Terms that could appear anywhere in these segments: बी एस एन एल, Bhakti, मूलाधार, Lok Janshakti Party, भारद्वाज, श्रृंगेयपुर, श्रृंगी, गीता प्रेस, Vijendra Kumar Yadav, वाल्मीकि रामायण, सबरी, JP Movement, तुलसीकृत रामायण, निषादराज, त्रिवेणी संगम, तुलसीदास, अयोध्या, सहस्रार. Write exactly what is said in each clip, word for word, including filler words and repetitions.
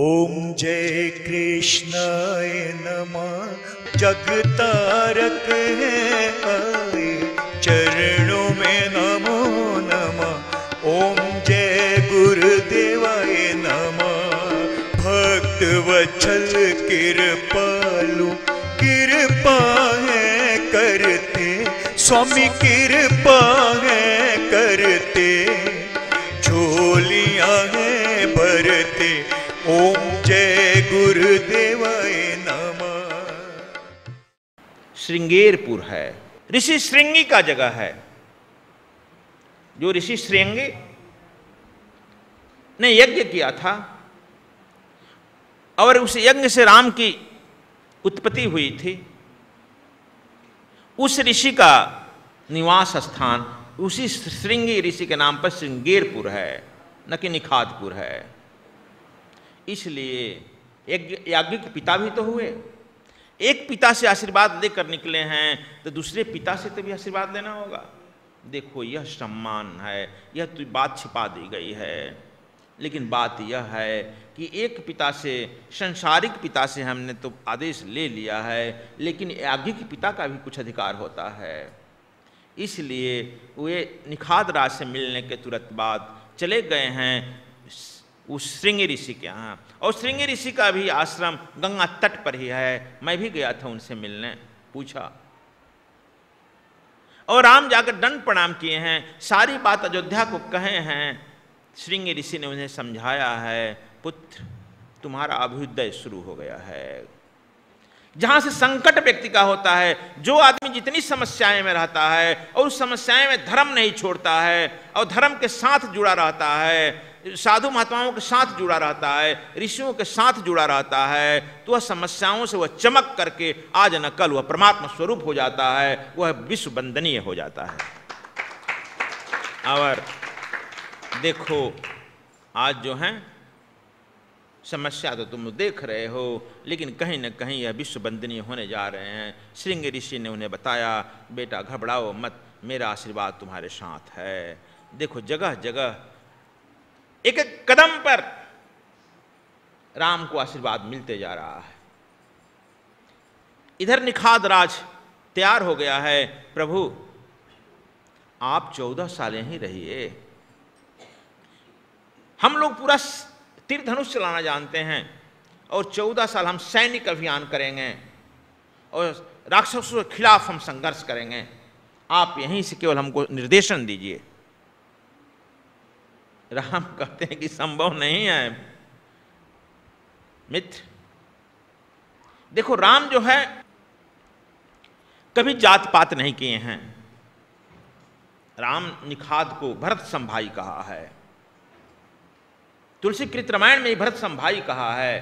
ओम जय कृष्णाय नमः। जगतारक है आए चरणों में नमो नमः। ओम जय गुरुदेवाय नमः। भक्त वत्सल कृपालु कृपा है करते, स्वामी कृपा है करते, झोलियाँ हैं भरते। ओम जय गुरुदेवाय नमः। श्रृंगेयपुर है, ऋषि श्रृंगी का जगह है। जो ऋषि श्रृंगी ने यज्ञ किया था और उस यज्ञ से राम की उत्पत्ति हुई थी, उस ऋषि का निवास स्थान उसी श्रृंगी ऋषि के नाम पर श्रृंगेयपुर है, न कि निखातपुर है। इसलिए एक याज्ञिक पिता भी तो हुए। एक पिता से आशीर्वाद लेकर निकले हैं तो दूसरे पिता से तो भी आशीर्वाद लेना होगा। देखो, यह सम्मान है, यह तो बात छिपा दी गई है, लेकिन बात यह है कि एक पिता से, संसारिक पिता से हमने तो आदेश ले लिया है, लेकिन याज्ञिक पिता का भी कुछ अधिकार होता है। इसलिए वे निषादराज से मिलने के तुरंत बाद चले गए हैं उस श्रृंगी ऋषि के यहाँ। और श्रृंगी ऋषि का भी आश्रम गंगा तट पर ही है। मैं भी गया था उनसे मिलने, पूछा, और राम जाकर दंड प्रणाम किए हैं, सारी बात अयोध्या को कहे हैं। श्रृंगी ऋषि ने उन्हें समझाया है, पुत्र तुम्हारा अभ्युदय शुरू हो गया है। जहाँ से संकट व्यक्ति का होता है, जो आदमी जितनी समस्याएं में रहता है और उस समस्याएं में धर्म नहीं छोड़ता है और धर्म के साथ जुड़ा रहता है, साधु महात्माओं के साथ जुड़ा रहता है, ऋषियों के साथ जुड़ा रहता है, तो वह समस्याओं से वह चमक करके आज न कल वह परमात्मा स्वरूप हो जाता है, वह विश्व वंदनीय हो जाता है। और देखो, आज जो है समस्या तो तुम देख रहे हो, लेकिन कहीं ना कहीं यह विश्व वंदनीय होने जा रहे हैं। श्रृंगी ऋषि ने उन्हें बताया, बेटा घबराओ मत, मेरा आशीर्वाद तुम्हारे साथ है। देखो, जगह जगह एक एक कदम पर राम को आशीर्वाद मिलते जा रहा है। इधर निषादराज तैयार हो गया है, प्रभु आप चौदह साल यहीं रहिए, हम लोग पूरा तीर धनुष चलाना जानते हैं और चौदह साल हम सैनिक अभियान करेंगे और राक्षसों के खिलाफ हम संघर्ष करेंगे, आप यहीं से केवल हमको निर्देशन दीजिए। राम कहते हैं कि संभव नहीं है मित्र। देखो, राम जो है कभी जात पात नहीं किए हैं। राम निखाद को भरत संभाई कहा है, तुलसीकृत रामायण में ही भरत संभाई कहा है।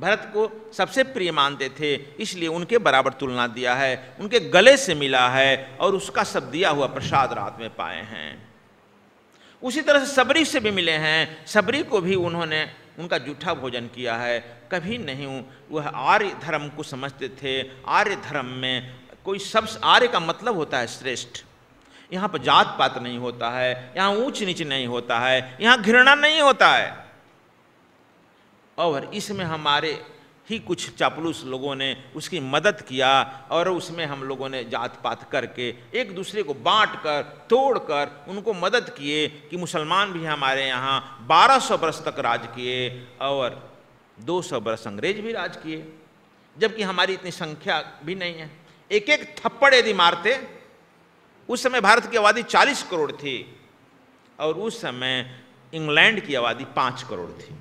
भरत को सबसे प्रिय मानते थे, इसलिए उनके बराबर तुलना दिया है, उनके गले से मिला है और उसका सब दिया हुआ प्रसाद रात में पाए हैं। उसी तरह से सबरी से भी मिले हैं, सबरी को भी उन्होंने उनका जूठा भोजन किया है। कभी नहीं वह आर्य धर्म को समझते थे। आर्य धर्म में कोई शब्द, आर्य का मतलब होता है श्रेष्ठ। यहाँ पर जात पात नहीं होता है, यहाँ ऊंच नीच नहीं होता है, यहाँ घृणा नहीं होता है। और इसमें हमारे ही कुछ चापलूस लोगों ने उसकी मदद किया और उसमें हम लोगों ने जात पात करके एक दूसरे को बांट कर तोड़ कर उनको मदद किए कि मुसलमान भी हमारे यहाँ बारह सौ बरस तक राज किए और दो सौ बरस अंग्रेज भी राज किए, जबकि हमारी इतनी संख्या भी नहीं है। एक एक थप्पड़ यदि मारते, उस समय भारत की आबादी चालीस करोड़ थी और उस समय इंग्लैंड की आबादी पाँच करोड़ थी।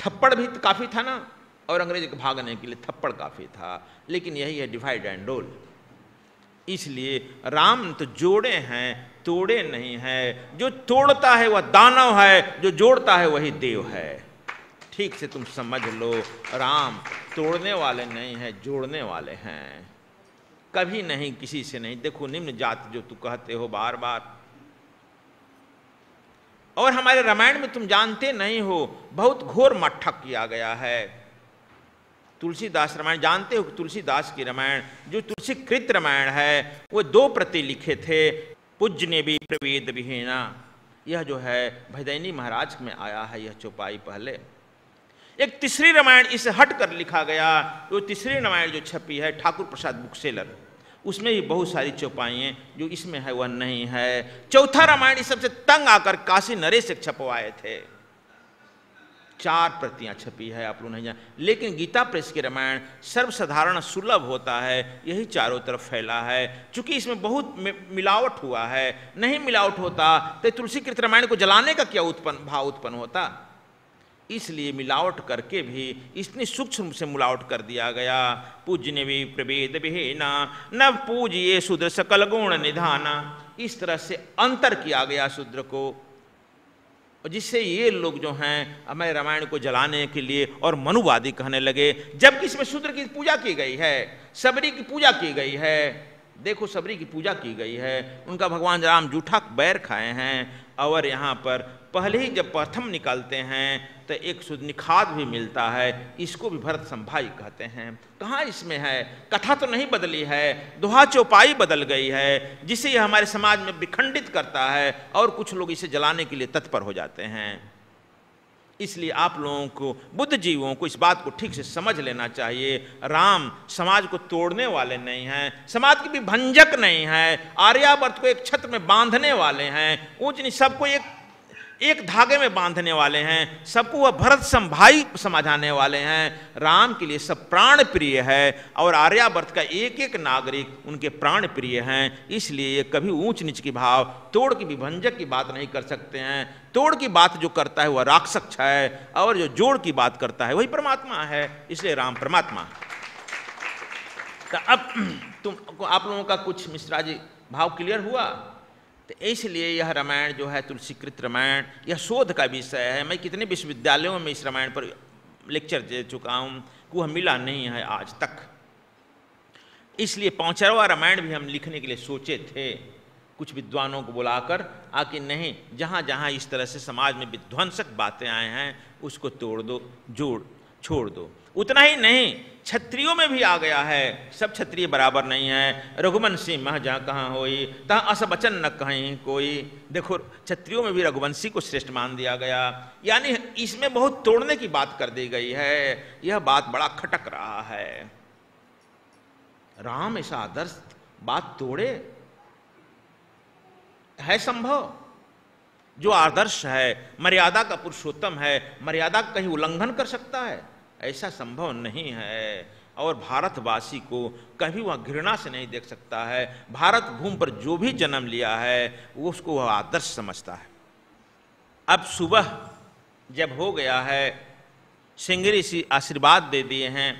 थप्पड़ भी काफ़ी था ना, और अंग्रेज के भागने के लिए थप्पड़ काफ़ी था, लेकिन यही है डिवाइड एंड रूल। इसलिए राम तो जोड़े हैं, तोड़े नहीं हैं। जो तोड़ता है वह दानव है, जो जोड़ता है वही देव है। ठीक से तुम समझ लो, राम तोड़ने वाले नहीं हैं, जोड़ने वाले हैं। कभी नहीं किसी से नहीं। देखो, निम्न जात जो तू कहते हो बार बार, और हमारे रामायण में तुम जानते नहीं हो, बहुत घोर मट्ठा किया गया है। तुलसीदास रामायण जानते हो कि तुलसीदास की रामायण जो तुलसीकृत रामायण है, वो दो प्रति लिखे थे। पूज्य ने भी प्रवेद विहीना, यह जो है भदैनी महाराज में आया है, यह चौपाई पहले। एक तीसरी रामायण इसे हट कर लिखा गया, वो तीसरी रामायण जो छपी है ठाकुर प्रसाद बुक सेलर, उसमें भी बहुत सारी चौपाइयाँ जो इसमें है वह नहीं है। चौथा रामायण इस सबसे तंग आकर काशी नरेश से छपवाए थे, चार प्रतियां छपी है, आप लोग नहीं जान। लेकिन गीता प्रेस की रामायण सर्वसाधारण सुलभ होता है, यही चारों तरफ फैला है। चूंकि इसमें बहुत मिलावट हुआ है, नहीं मिलावट होता तो तुलसीकृत रामायण को जलाने का क्या उत्पन्न भाव उत्पन्न होता। इसलिए मिलावट करके भी इतनी सूक्ष्म से मिलावट कर दिया गया। पूजने भी प्रभेद विहेना नव पूजिए शूद्र सकल गुण निधाना, इस तरह से अंतर किया गया शूद्र को, जिससे ये लोग जो हैं हमारे रामायण को जलाने के लिए और मनुवादी कहने लगे, जबकि इसमें शूद्र की पूजा की गई है, सबरी की पूजा की गई है। देखो सबरी की पूजा की गई है, उनका भगवान राम जूठा बैर खाए हैं। और यहाँ पर पहले ही जब प्रथम निकालते हैं तो एक शुद्ध निखात भी मिलता है, इसको भी भरत संभाई कहते हैं। कहाँ इसमें है, कथा तो नहीं बदली है, दोहा चौपाई बदल गई है, जिसे यह हमारे समाज में विखंडित करता है और कुछ लोग इसे जलाने के लिए तत्पर हो जाते हैं। इसलिए आप लोगों को, बुद्ध जीवों को इस बात को ठीक से समझ लेना चाहिए। राम समाज को तोड़ने वाले नहीं हैं, समाज की भी भंजक नहीं है, आर्यावर्त को एक छत्र में बांधने वाले हैं, ऊँच सबको एक एक धागे में बांधने वाले हैं, सबको वह भरत संभाई समझाने वाले हैं। राम के लिए सब प्राण प्रिय है और आर्यावर्त का एक एक नागरिक उनके प्राण प्रिय हैं। इसलिए कभी ऊंच नीच की भाव, तोड़ की विभंजक की बात नहीं कर सकते हैं। तोड़ की बात जो करता है वह राक्षस है, और जो जोड़ की बात करता है वही परमात्मा है। इसलिए राम परमात्मा। तो अब तुम आप लोगों का कुछ मिश्रा जी भाव क्लियर हुआ। तो इसलिए यह रामायण जो है तुलसीकृत रामायण, यह शोध का विषय है। मैं कितने विश्वविद्यालयों में इस रामायण पर लेक्चर दे चुका हूँ, कि वह मिला नहीं है आज तक। इसलिए पाँचवा रामायण भी हम लिखने के लिए सोचे थे, कुछ विद्वानों को बुलाकर आके, नहीं जहाँ जहाँ इस तरह से समाज में विध्वंसक बातें आए हैं उसको तोड़ दो, जोड़ छोड़ दो। उतना ही नहीं, क्षत्रियों में भी आ गया है, सब क्षत्रिय बराबर नहीं है। रघुवंशी मह जहाँ कहाँ होई तहाँ असबचन न कहीं कोई। देखो क्षत्रियों में भी रघुवंशी को श्रेष्ठ मान दिया गया, यानी इसमें बहुत तोड़ने की बात कर दी गई है। यह बात बड़ा खटक रहा है। राम ऐसा आदर्श बात तोड़े, है संभव? जो आदर्श है, मर्यादा का पुरुषोत्तम है, मर्यादा का कहीं उल्लंघन कर सकता है? ऐसा संभव नहीं है। और भारतवासी को कभी वह घृणा से नहीं देख सकता है। भारत भूमि पर जो भी जन्म लिया है वो उसको वह आदर्श समझता है। अब सुबह जब हो गया है, श्रृंगी ऋषि आशीर्वाद दे दिए हैं।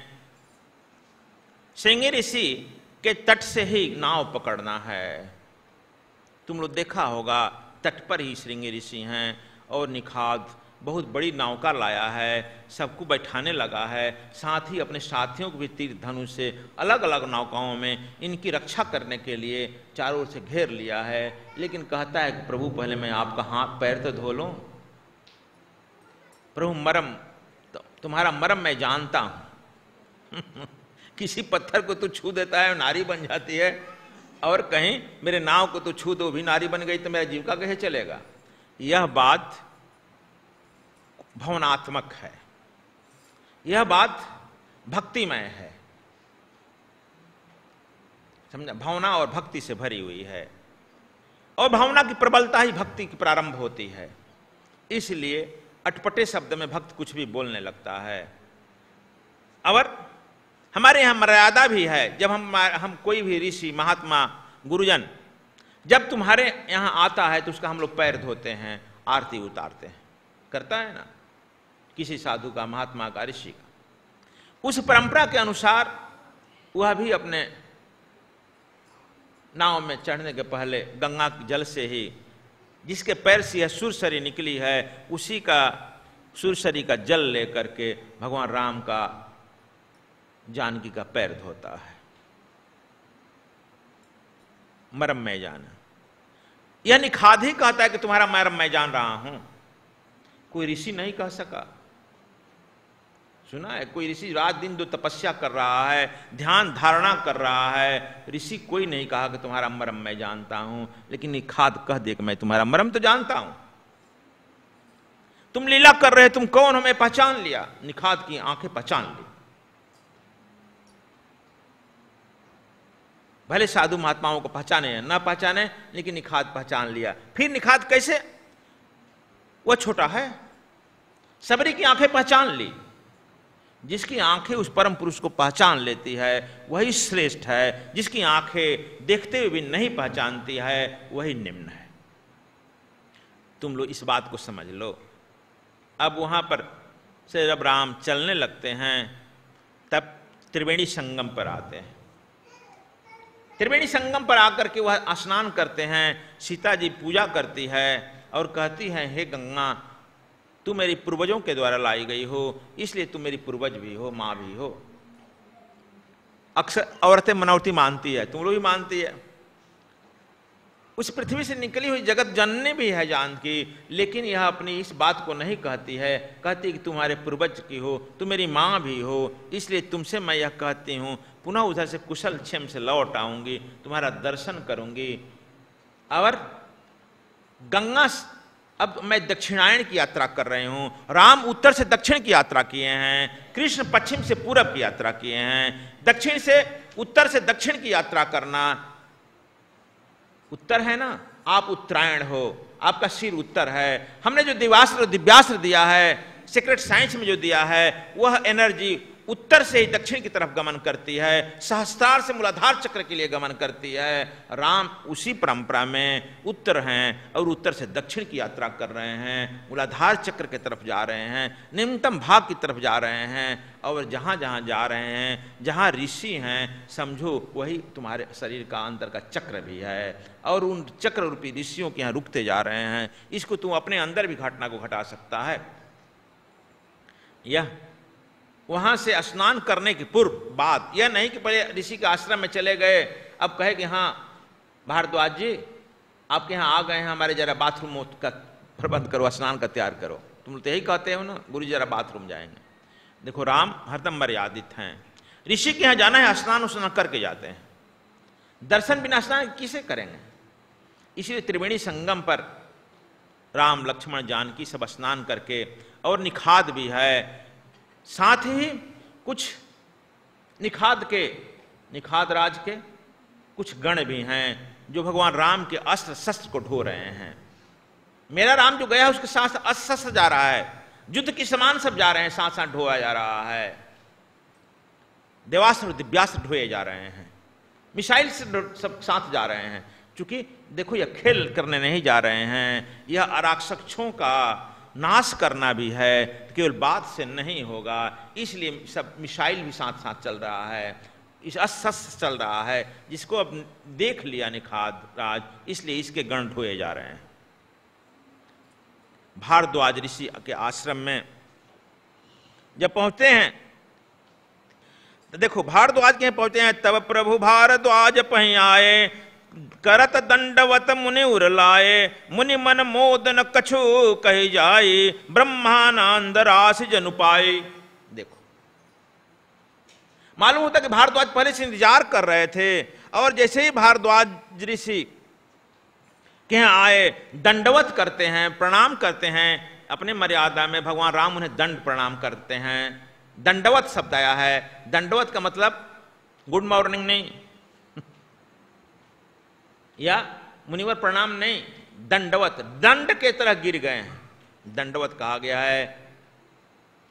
श्रृंगी ऋषि के तट से ही नाव पकड़ना है। तुम लोग देखा होगा तट पर ही श्रृंगी ऋषि हैं, और निखाद बहुत बड़ी नौका लाया है, सबको बैठाने लगा है। साथ ही अपने साथियों को भी तीर धनुष से अलग अलग नौकाओं में इनकी रक्षा करने के लिए चारों ओर से घेर लिया है। लेकिन कहता है कि प्रभु पहले मैं आपका हाथ पैर तो धो लूँ। प्रभु मरम, तुम्हारा मरम मैं जानता हूँ। किसी पत्थर को तो छू देता है नारी बन जाती है, और कहीं मेरे नाव को तो छू दो भी नारी बन गई तो मेरा जीविका कैसे चलेगा। यह बात भावनात्मक है, यह बात भक्तिमय है, समझा, भावना और भक्ति से भरी हुई है। और भावना की प्रबलता ही भक्ति की प्रारंभ होती है। इसलिए अटपटे शब्द में भक्त कुछ भी बोलने लगता है। और हमारे यहाँ मर्यादा भी है। जब हम हम कोई भी ऋषि महात्मा गुरुजन जब तुम्हारे यहाँ आता है तो उसका हम लोग पैर धोते हैं, आरती उतारते हैं, करता है ना, किसी साधु का, महात्मा का, ऋषि का। उस परंपरा के अनुसार वह भी अपने नाव में चढ़ने के पहले गंगा के जल से ही, जिसके पैर से यह सुरसरी निकली है, उसी का सुरसरी का जल लेकर के भगवान राम का, जानकी का पैर धोता है। मरम मैं जाना, यह निखाद ही कहता है कि तुम्हारा मरम मैं जान रहा हूं। कोई ऋषि नहीं कह सका। सुना है, कोई ऋषि रात दिन जो तपस्या कर रहा है, ध्यान धारणा कर रहा है, ऋषि कोई नहीं कहा कि तुम्हारा मरम मैं जानता हूं। लेकिन निखाद कह दे कि मैं तुम्हारा मरम तो जानता हूं। तुम लीला कर रहे, तुम कौन, हमें पहचान लिया। निखाद की आंखें पहचान ली। भले साधु महात्माओं को पहचाने या ना पहचाने, लेकिन निखाद पहचान लिया। फिर निखाद कैसे? वह छोटा है। सबरी की आंखें पहचान ली। जिसकी आंखें उस परम पुरुष को पहचान लेती है वही श्रेष्ठ है, जिसकी आंखें देखते हुए भी नहीं पहचानती है वही निम्न है। तुम लोग इस बात को समझ लो। अब वहाँ पर से जब राम चलने लगते हैं तब त्रिवेणी संगम पर आते हैं। त्रिवेणी संगम पर आकर के वह स्नान करते हैं। सीता जी पूजा करती है और कहती है, हे गंगा, तू मेरी पूर्वजों के द्वारा लाई गई हो, इसलिए तू मेरी पूर्वज भी हो, माँ भी हो। अक्सर औरतें मनौती मानती है, तुम लोग भी मानती है। उस पृथ्वी से निकली हुई जगत जननी भी है जानकी, लेकिन यह अपनी इस बात को नहीं कहती है। कहती कि तुम्हारे पूर्वज की हो, तुम मेरी माँ भी हो, इसलिए तुमसे मैं यह कहती हूँ, पुनः उधर से कुशल क्षेम से लौट आऊँगी, तुम्हारा दर्शन करूँगी। और गंगा, अब मैं दक्षिणायन की यात्रा कर रहे हूँ। राम उत्तर से दक्षिण की यात्रा किए हैं, कृष्ण पश्चिम से पूरब की यात्रा किए हैं। दक्षिण से उत्तर से दक्षिण की यात्रा करना, उत्तर है ना, आप उत्तरायण हो, आपका सिर उत्तर है। हमने जो दिवास्त्र और दिव्यास्त्र दिया है, सीक्रेट साइंस में जो दिया है, वह एनर्जी उत्तर से ही दक्षिण की तरफ गमन करती है, सहस्रार से मूलाधार चक्र के लिए गमन करती है। राम उसी परंपरा में उत्तर हैं और उत्तर से दक्षिण की यात्रा कर रहे हैं, मूलाधार चक्र की तरफ जा रहे हैं, निम्नतम भाग की तरफ जा रहे हैं। और जहाँ जहाँ जा रहे हैं, जहाँ ऋषि हैं, समझो वही तुम्हारे शरीर का अंदर का चक्र भी है। और उन चक्र रूपी ऋषियों के यहाँ रुकते जा रहे हैं। इसको तुम अपने अंदर भी घटना को घटा सकता है। यह वहाँ से स्नान करने के पूर्व बाद, यह नहीं कि पहले ऋषि के आश्रम में चले गए, अब कहे कि हाँ भारद्वाज जी आपके यहाँ आ गए हैं, हमारे जरा बाथरूम का प्रबंध करो, स्नान का तैयार करो। तुम तो यही कहते हो ना, गुरु जरा बाथरूम जाएंगे। देखो राम हरदम मर्यादित हैं। ऋषि के यहाँ जाना है, स्नान उस्नान करके जाते हैं। दर्शन बिना स्नान किसे करेंगे? इसलिए त्रिवेणी संगम पर राम, लक्ष्मण, जानकी सब स्नान करके, और निखाद भी है साथ ही। कुछ निखाद के, निखाद राज के कुछ गण भी हैं जो भगवान राम के अस्त्र शस्त्र को ढो रहे हैं। मेरा राम जो गया उसके साथ अस्त्र शस्त्र जा रहा है, युद्ध के समान सब जा रहे हैं, साथ साथ ढोया जा रहा है। देवास्त्र और दिव्यास्त्र ढोए जा रहे हैं, मिसाइल से सब साथ जा रहे हैं। चूंकि देखो यह खेल करने नहीं जा रहे हैं, यह आरक्षकों का नाश करना भी है, केवल बात से नहीं होगा। इसलिए सब मिसाइल भी साथ साथ चल रहा है, इस अस्त्र चल रहा है, जिसको अब देख लिया निखाद राज, इसलिए इसके गण ढोए जा रहे हैं। भारद्वाज ऋषि के आश्रम में जब पहुंचते हैं तो देखो भारद्वाज के पहुंचते हैं, तब प्रभु भारद्वाज पहीं आए, करत दंडवत मुनि उरलाए, मुनि मन मोदन कछु कही जाई, ब्रह्मानंद रास जनु पाई। देखो मालूम होता कि भारद्वाज पहले से इंतजार कर रहे थे। और जैसे ही भारद्वाज ऋषि के यहाँ आए, दंडवत करते हैं, प्रणाम करते हैं। अपने मर्यादा में भगवान राम उन्हें दंड प्रणाम करते हैं। दंडवत शब्द आया है, दंडवत का मतलब गुड मॉर्निंग नहीं, या मुनिवर प्रणाम नहीं, दंडवत, दंड के तरह गिर गए हैं, दंडवत कहा गया है।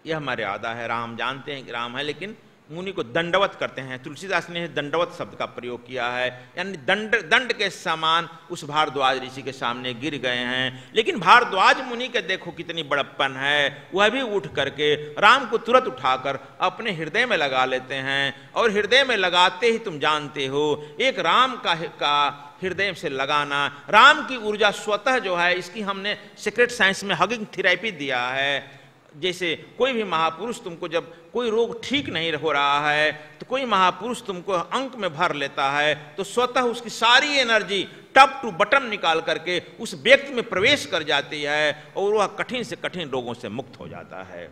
यह मर्यादा है। राम जानते हैं कि राम है, लेकिन मुनि को दंडवत करते हैं। तुलसीदास ने दंडवत शब्द का प्रयोग किया है, यानी दंड, दंड के समान उस भारद्वाज ऋषि के सामने गिर गए हैं। लेकिन भारद्वाज मुनि के देखो कितनी बड़प्पन है, वह भी उठ करके राम को तुरंत उठाकर अपने हृदय में लगा लेते हैं। और हृदय में लगाते ही तुम जानते हो, एक राम का का हृदय से लगाना, राम की ऊर्जा स्वतः जो है, इसकी हमने सीक्रेट साइंस में हगिंग थेरेपी दिया है। जैसे कोई भी महापुरुष तुमको, जब कोई रोग ठीक नहीं हो रहा है तो कोई महापुरुष तुमको अंक में भर लेता है, तो स्वतः उसकी सारी एनर्जी टॉप टू बटम निकाल करके उस व्यक्ति में प्रवेश कर जाती है और वह कठिन से कठिन रोगों से मुक्त हो जाता है।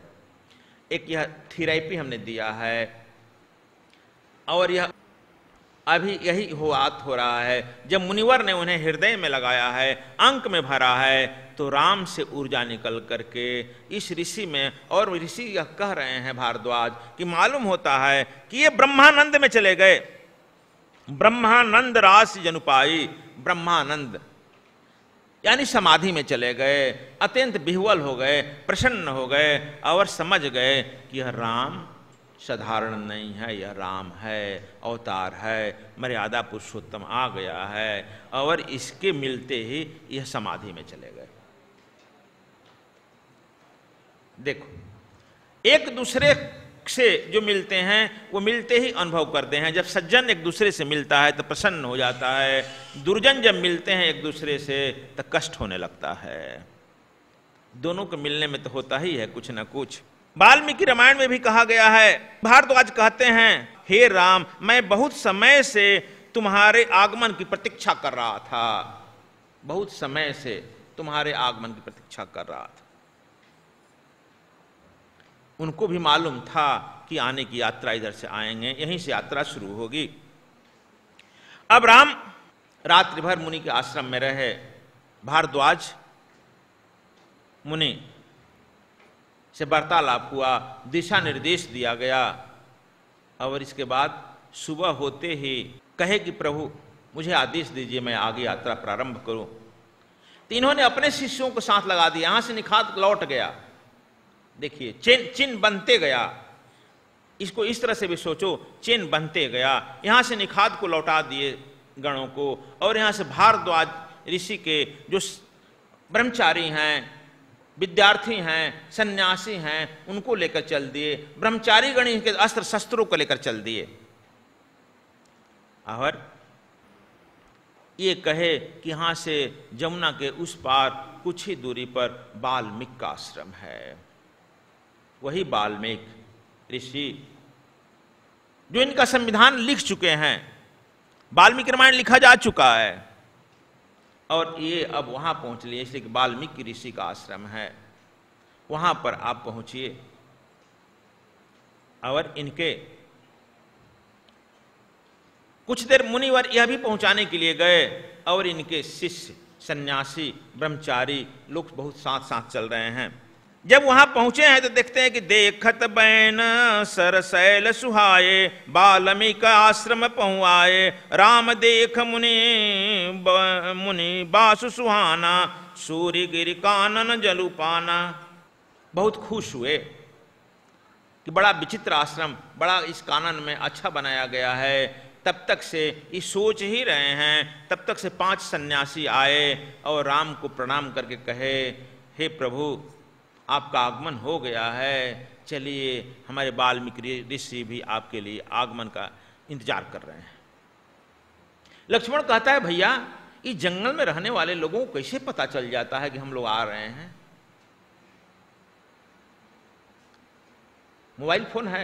एक यह थेरेपी हमने दिया है। और यह अभी यही हो आत हो रहा है। जब मुनिवर ने उन्हें हृदय में लगाया है, अंक में भरा है, तो राम से ऊर्जा निकल करके इस ऋषि में, और ऋषि यह कह रहे हैं भारद्वाज कि मालूम होता है कि ये ब्रह्मानंद में चले गए। ब्रह्मानंद रास जनुपाई, ब्रह्मानंद यानी समाधि में चले गए, अत्यंत बिह्वल हो गए, प्रसन्न हो गए और समझ गए कि यह राम साधारण नहीं है, यह राम है, अवतार है, मर्यादा पुरुषोत्तम आ गया है। और इसके मिलते ही यह समाधि में चले गए। देखो, एक दूसरे से जो मिलते हैं वो मिलते ही अनुभव करते हैं। जब सज्जन एक दूसरे से मिलता है तो प्रसन्न हो जाता है, दुर्जन जब मिलते हैं एक दूसरे से तो कष्ट होने लगता है। दोनों के मिलने में तो होता ही है कुछ ना कुछ। वाल्मीकि रामायण में भी कहा गया है, भारद्वाज कहते हैं, हे राम, मैं बहुत समय से तुम्हारे आगमन की प्रतीक्षा कर रहा था, बहुत समय से तुम्हारे आगमन की प्रतीक्षा कर रहा था। उनको भी मालूम था कि आने की यात्रा इधर से आएंगे, यहीं से यात्रा शुरू होगी। अब राम रात्रि भर मुनि के आश्रम में रहे। भारद्वाज मुनि से वार्तालाप हुआ, दिशा निर्देश दिया गया और इसके बाद सुबह होते ही कहे कि प्रभु मुझे आदेश दीजिए, मैं आगे यात्रा प्रारंभ करूं। तो इन्होंने अपने शिष्यों को साथ लगा दिया। यहां से निखात लौट गया। देखिए, चेन चिन्ह बनते गया। इसको इस तरह से भी सोचो, चिन्ह बनते गया। यहां से निखात को लौटा दिए गणों को, और यहां से भारद्वाज ऋषि के जो ब्रह्मचारी हैं, विद्यार्थी हैं, सन्यासी हैं, उनको लेकर चल दिए। ब्रह्मचारी गण इनके अस्त्र शस्त्रों को लेकर चल दिए और ये कहे कि यहाँ से जमुना के उस पार कुछ ही दूरी पर वाल्मीकि का आश्रम है। वही वाल्मीकि ऋषि जो इनका संविधान लिख चुके हैं, वाल्मीकि रामायण लिखा जा चुका है, और ये अब वहाँ पहुँच लिए। इसलिए वाल्मीकि ऋषि का आश्रम है, वहाँ पर आप पहुँचिए। और इनके कुछ देर मुनिवर यह भी पहुँचाने के लिए गए, और इनके शिष्य सन्यासी ब्रह्मचारी लोग बहुत साथ साथ चल रहे हैं। जब वहाँ पहुँचे हैं तो देखते हैं कि देखत बैन सरसैल सुहाए, वाल्मीकि आश्रम पहुँआए, राम देख मुनि मुनि बासु सुहाना, सूर्य गिरि कानन जलु पाना। बहुत खुश हुए कि बड़ा विचित्र आश्रम, बड़ा इस कानन में अच्छा बनाया गया है। तब तक से ये सोच ही रहे हैं, तब तक से पांच सन्यासी आए और राम को प्रणाम करके कहे, हे प्रभु, आपका आगमन हो गया है, चलिए हमारे वाल्मीकि ऋषि भी आपके लिए आगमन का इंतजार कर रहे हैं। लक्ष्मण कहता है, भैया, इस जंगल में रहने वाले लोगों को कैसे पता चल जाता है कि हम लोग आ रहे हैं? मोबाइल फोन है,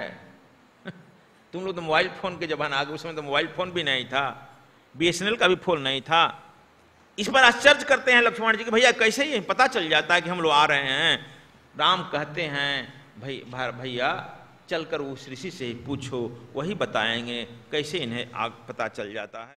तुम लोग तो मोबाइल फोन के जमाना आ गए, उसमें तो मोबाइल फोन भी नहीं था, बी एस एन एल का भी फोन नहीं था। इस पर आश्चर्य करते हैं लक्ष्मण जी कि भैया कैसे ये पता चल जाता है कि हम लोग आ रहे हैं? राम कहते हैं, भाई भैया, चलकर उस ऋषि से ही पूछो, वही बताएंगे कैसे इन्हें आग पता चल जाता है।